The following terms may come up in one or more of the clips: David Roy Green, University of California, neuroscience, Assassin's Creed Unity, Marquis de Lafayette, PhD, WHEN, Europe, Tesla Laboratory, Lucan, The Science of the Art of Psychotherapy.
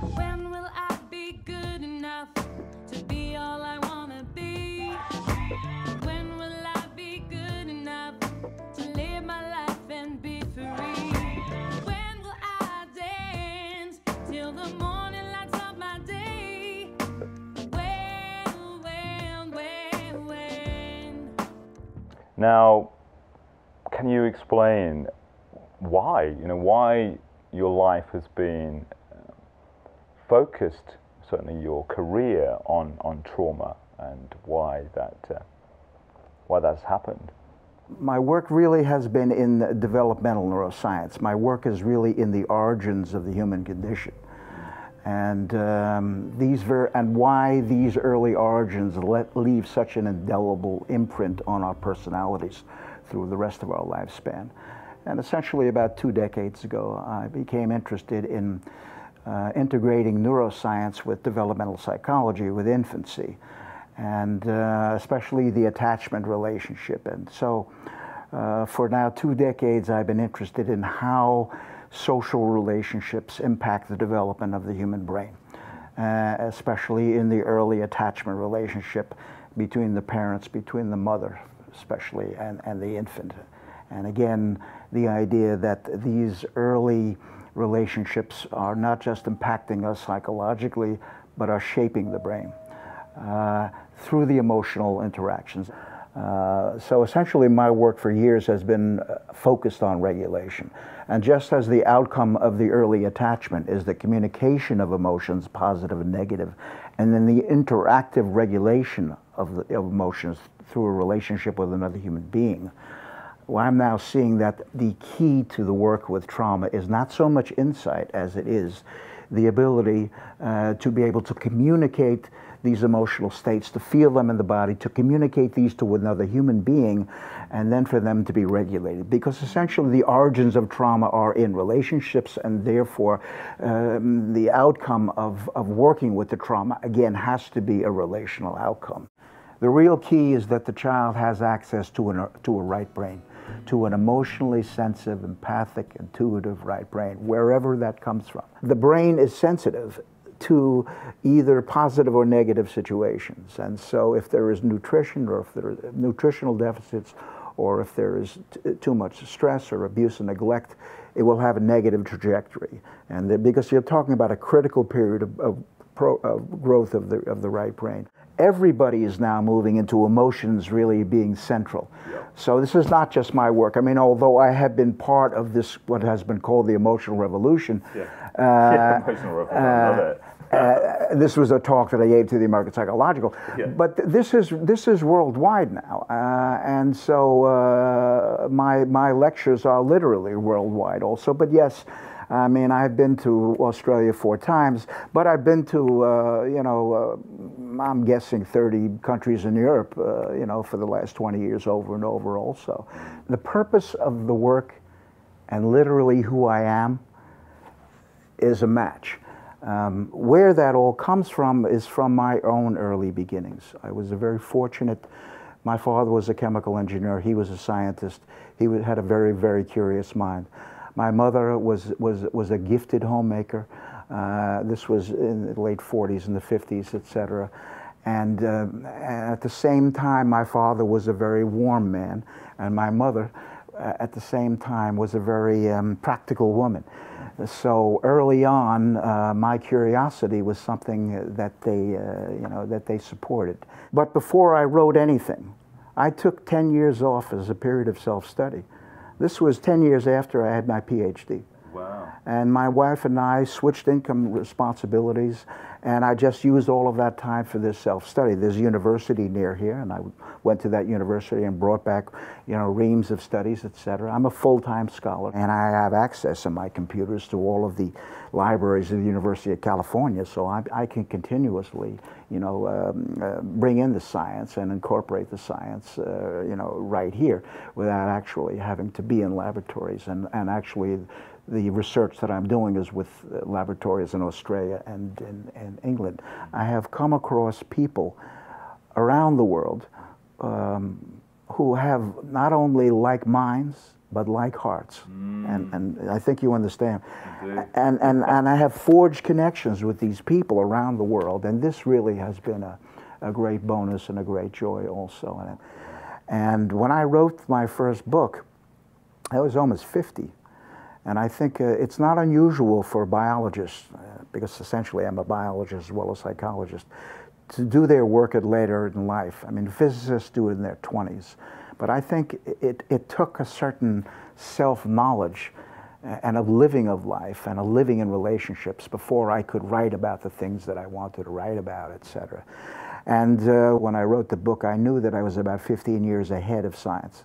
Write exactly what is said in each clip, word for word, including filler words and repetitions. When will I be good enough to be all I wanna be? When will I be good enough to live my life and be free? When will I dance till the morning lights of my day? When, when, when, when? Now, can you explain why, you know, why your life has been focused, certainly your career, on, on trauma, and why that uh, why that's happened? My work really has been in developmental neuroscience. My work is really in the origins of the human condition, and um, these ver and why these early origins let leave such an indelible imprint on our personalities through the rest of our lifespan. And essentially, about two decades ago, I became interested in Uh, integrating neuroscience with developmental psychology with infancy, and uh, especially the attachment relationship. And so uh, for now two decades I've been interested in how social relationships impact the development of the human brain, uh, especially in the early attachment relationship between the parents, between the mother especially, and, and the infant. And again, the idea that these early relationships are not just impacting us psychologically, but are shaping the brain uh, through the emotional interactions. Uh, so essentially my work for years has been focused on regulation. And just as the outcome of the early attachment is the communication of emotions, positive and negative, and then the interactive regulation of, the, of emotions through a relationship with another human being, well, I'm now seeing that the key to the work with trauma is not so much insight as it is the ability uh, to be able to communicate these emotional states, to feel them in the body, to communicate these to another human being, and then for them to be regulated. Because essentially the origins of trauma are in relationships, and therefore um, the outcome of, of working with the trauma, again, has to be a relational outcome. The real key is that the child has access to, an, to a right brain, to an emotionally sensitive, empathic, intuitive right brain, wherever that comes from. The brain is sensitive to either positive or negative situations. And so if there is nutrition, or if there are nutritional deficits, or if there is t too much stress or abuse and neglect, it will have a negative trajectory. And the, because you're talking about a critical period of, of, pro, of growth of the, of the right brain. Everybody is now moving into emotions really being central. So this is not just my work. I mean, although I have been part of this, what has been called the emotional revolution. Yeah. Uh, yeah, emotional revolution. Uh, I love it. Uh, this was a talk that I gave to the American Psychological, yeah. But th this is this is worldwide now, uh, and so uh, my my lectures are literally worldwide also. But yes, I mean I've been to Australia four times, but I've been to uh, you know uh, I'm guessing thirty countries in Europe, uh, you know, for the last twenty years over and over also. The purpose of the work, and literally who I am, is a match. Um, where that all comes from is from my own early beginnings. I was a very fortunate, my father was a chemical engineer, he was a scientist, he had a very, very curious mind. My mother was, was, was a gifted homemaker, uh, this was in the late forties and the fifties, et cetera. And uh, at the same time, my father was a very warm man, and my mother, uh, at the same time, was a very um, practical woman. So early on, uh, my curiosity was something that they, uh, you know, that they supported. But before I wrote anything, I took ten years off as a period of self-study. This was ten years after I had my PhD. Wow. And my wife and I switched income responsibilities, and I just used all of that time for this self-study. There's a university near here, and I went to that university and brought back, you know, reams of studies, et cetera. I'm a full-time scholar, and I have access on my computers to all of the libraries of the University of California, so I, I can continuously, you know, um, uh, bring in the science and incorporate the science, uh, you know, right here, without actually having to be in laboratories, and, and actually, the research that I'm doing is with laboratories in Australia and in, in England. I have come across people around the world um, who have not only like minds, but like hearts. Mm. And, and I think you understand. Okay. And, and, and I have forged connections with these people around the world, and this really has been a, a great bonus and a great joy also. And when I wrote my first book, I was almost fifty. And I think uh, it's not unusual for biologists, uh, because essentially I'm a biologist as well as psychologist, to do their work at later in life. I mean, physicists do it in their twenties. But I think it, it took a certain self-knowledge and a living of life and a living in relationships before I could write about the things that I wanted to write about, et cetera. And uh, when I wrote the book, I knew that I was about fifteen years ahead of science.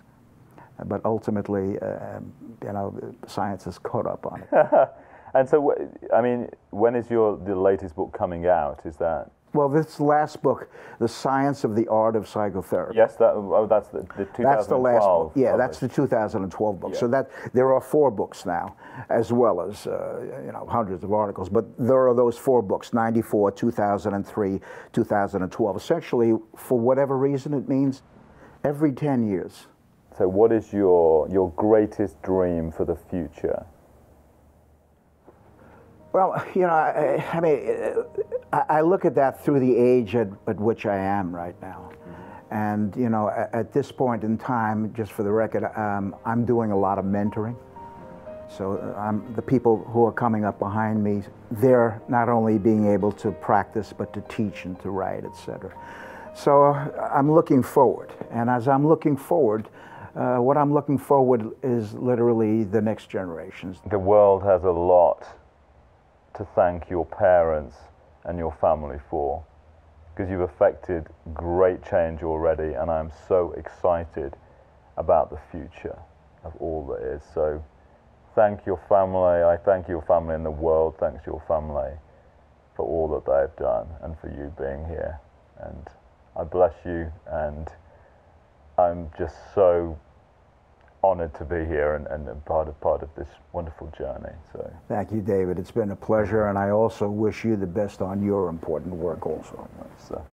But ultimately, uh, you know, science has caught up on it. And so, I mean, when is your the latest book coming out? Is that? Well, this last book, The Science of the Art of Psychotherapy. Yes, that, oh, that's the, the two thousand twelve. That's the last book. Yeah, probably. That's the two thousand twelve book. Yeah. So that there are four books now, as well as uh, you know, hundreds of articles. But there are those four books: ninety-four, two thousand three, two thousand twelve. Essentially, for whatever reason, it means every ten years. So what is your, your greatest dream for the future? Well, you know, I, I mean, I look at that through the age at, at which I am right now. Mm-hmm. And, you know, at, at this point in time, just for the record, um, I'm doing a lot of mentoring. So I'm, the people who are coming up behind me, they're not only being able to practice, but to teach and to write, et cetera. So I'm looking forward. And as I'm looking forward, Uh, what I'm looking forward is literally the next generations. The world has a lot to thank your parents and your family for, because you've affected great change already, and I'm so excited about the future of all that is. So thank your family, I thank your family, and the world thanks your family for all that they've done and for you being here. And I bless you, and I'm just so honored to be here and, and, and part of part of this wonderful journey. So thank you, David. It's been a pleasure, and I also wish you the best on your important work also.